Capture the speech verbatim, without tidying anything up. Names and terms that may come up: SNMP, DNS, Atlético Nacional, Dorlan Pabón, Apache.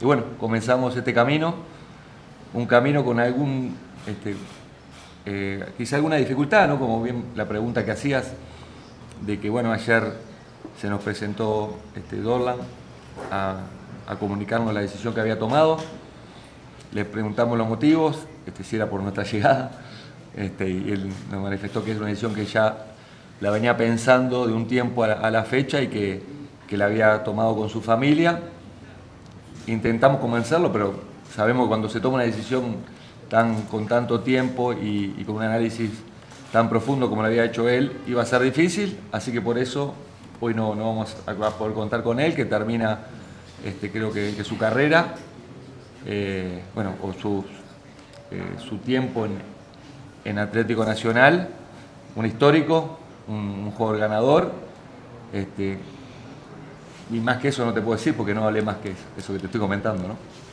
Y bueno, comenzamos este camino, un camino con algún, este, eh, quizá alguna dificultad, ¿no? Como bien la pregunta que hacías, de que bueno, ayer se nos presentó este, Dorlan a, a comunicarnos la decisión que había tomado. Le preguntamos los motivos, este, si era por nuestra llegada, este, y él nos manifestó que es una decisión que ya la venía pensando de un tiempo a la, a la fecha y que, que la había tomado con su familia. Intentamos convencerlo, pero sabemos que cuando se toma una decisión tan, con tanto tiempo y, y con un análisis tan profundo como lo había hecho él, iba a ser difícil, así que por eso hoy no, no vamos a poder contar con él, que termina este, creo que, que su carrera, eh, bueno, o su, eh, su tiempo en, en Atlético Nacional, un histórico, un, un jugador ganador, este, y más que eso no te puedo decir porque no hablé más que eso, eso que te estoy comentando, ¿no?